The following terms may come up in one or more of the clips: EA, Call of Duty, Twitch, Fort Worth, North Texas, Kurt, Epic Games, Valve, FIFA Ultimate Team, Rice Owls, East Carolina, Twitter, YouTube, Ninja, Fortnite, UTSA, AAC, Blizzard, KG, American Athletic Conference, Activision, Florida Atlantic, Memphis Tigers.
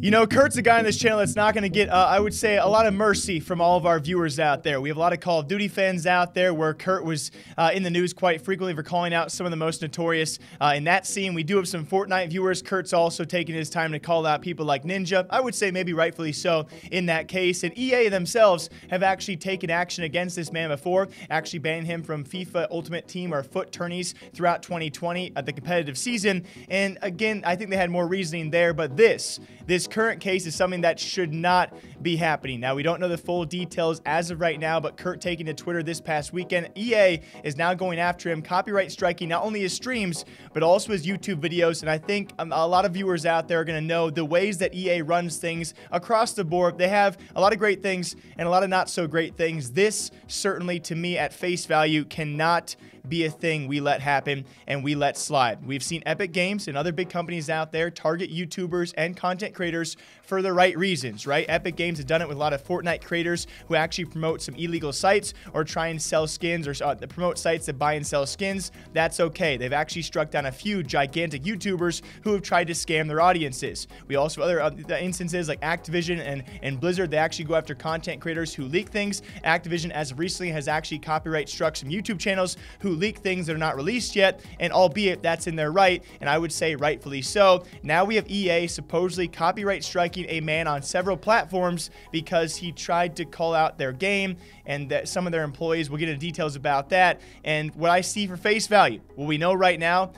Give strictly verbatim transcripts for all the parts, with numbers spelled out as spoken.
You know, Kurt's a guy on this channel that's not going to get, uh, I would say, a lot of mercy from all of our viewers out there. We have a lot of Call of Duty fans out there where Kurt was uh, in the news quite frequently for calling out some of the most notorious uh, in that scene. We do have some Fortnite viewers. Kurt's also taking his time to call out people like Ninja. I would say maybe rightfully so in that case. And E A themselves have actually taken action against this man before, actually banning him from FIFA Ultimate Team or foot tourneys throughout twenty twenty at the competitive season. And again, I think they had more reasoning there, but this, this current case is something that should not be happening. Now, we don't know the full details as of right now, but Kurt taking to Twitter this past weekend, E A is now going after him, copyright striking not only his streams, but also his YouTube videos. And I think um, a lot of viewers out there are going to know the ways that E A runs things across the board. They have a lot of great things and a lot of not so great things. This certainly, to me, at face value, cannot be a thing we let happen and we let slide. We've seen Epic Games and other big companies out there target YouTubers and content creators for the right reasons, right? Epic Games has done it with a lot of Fortnite creators who actually promote some illegal sites or try and sell skins or uh, promote sites that buy and sell skins. That's okay. They've actually struck down a few gigantic YouTubers who have tried to scam their audiences. We also have other uh, instances like Activision and, and Blizzard. They actually go after content creators who leak things. Activision, as of recently, has actually copyright struck some YouTube channels who leak things that are not released yet, and albeit that's in their right, and I would say rightfully so. Now we have E A supposedly copyright striking a man on several platforms because he tried to call out their game and that some of their employees. We'll get into details about that and what I see for face value. What we know right now,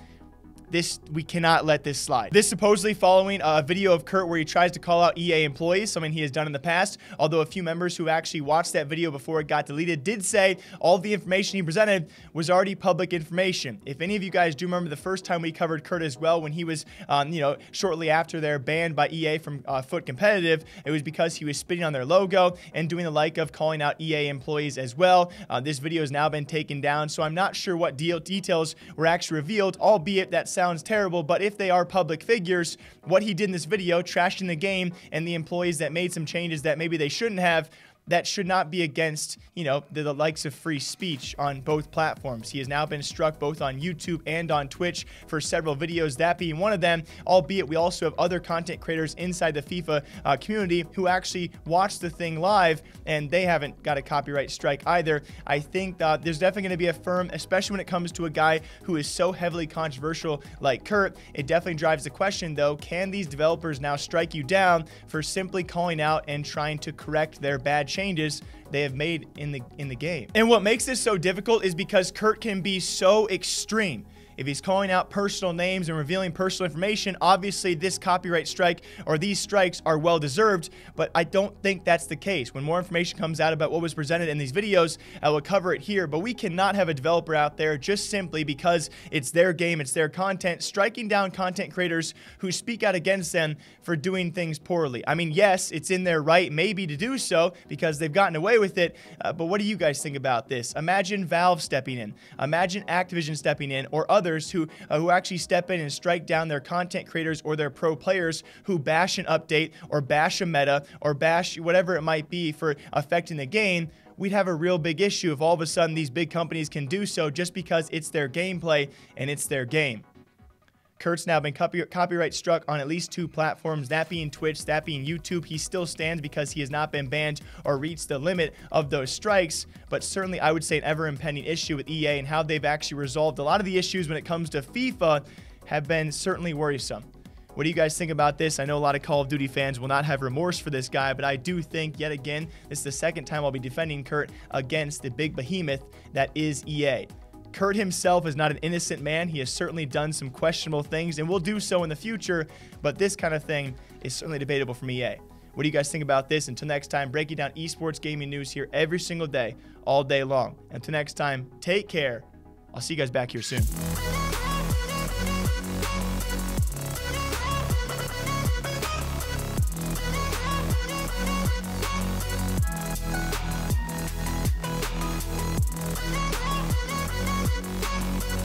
this, we cannot let this slide. This supposedly following a video of Kurt where he tries to call out E A employees, something he has done in the past, although a few members who actually watched that video before it got deleted did say all the information he presented was already public information. If any of you guys do remember the first time we covered Kurt as well, when he was, um, you know, shortly after they're banned by E A from uh, foot competitive, it was because he was spitting on their logo and doing the like of calling out E A employees as well. Uh, this video has now been taken down, so I'm not sure what deal details were actually revealed, albeit that sounds Sounds terrible, but if they are public figures, what he did in this video, trashing the game and the employees that made some changes that maybe they shouldn't have, that should not be against, you know, the, the likes of free speech on both platforms. He has now been struck both on YouTube and on Twitch for several videos, that being one of them, albeit we also have other content creators inside the FIFA uh, community who actually watch the thing live, and they haven't got a copyright strike either. I think that there's definitely going to be a firm, especially when it comes to a guy who is so heavily controversial like Kurt. It definitely drives the question, though, can these developers now strike you down for simply calling out and trying to correct their bad changes they have made in the in the game? And what makes this so difficult is because Kurt can be so extreme. If he's calling out personal names and revealing personal information, obviously this copyright strike or these strikes are well deserved, but I don't think that's the case. When more information comes out about what was presented in these videos, I will cover it here, but we cannot have a developer out there just simply because it's their game, it's their content, striking down content creators who speak out against them for doing things poorly. I mean, yes, it's in their right maybe to do so because they've gotten away with it, uh, but what do you guys think about this? Imagine Valve stepping in, imagine Activision stepping in, or other Others who uh, who actually step in and strike down their content creators or their pro players who bash an update or bash a meta or bash whatever it might be for affecting the game. We'd have a real big issue if all of a sudden these big companies can do so just because it's their gameplay and it's their game. Kurt's now been copy copyright struck on at least two platforms, that being Twitch, that being YouTube. He still stands because he has not been banned or reached the limit of those strikes, but certainly I would say an ever-impending issue with E A and how they've actually resolved a lot of the issues when it comes to FIFA have been certainly worrisome. What do you guys think about this? I know a lot of Call of Duty fans will not have remorse for this guy, but I do think, yet again, this is the second time I'll be defending Kurt against the big behemoth that is E A. Kurt himself is not an innocent man. He has certainly done some questionable things and will do so in the future, but this kind of thing is certainly debatable from E A. What do you guys think about this? Until next time, breaking down esports gaming news here every single day, all day long. Until next time, take care. I'll see you guys back here soon.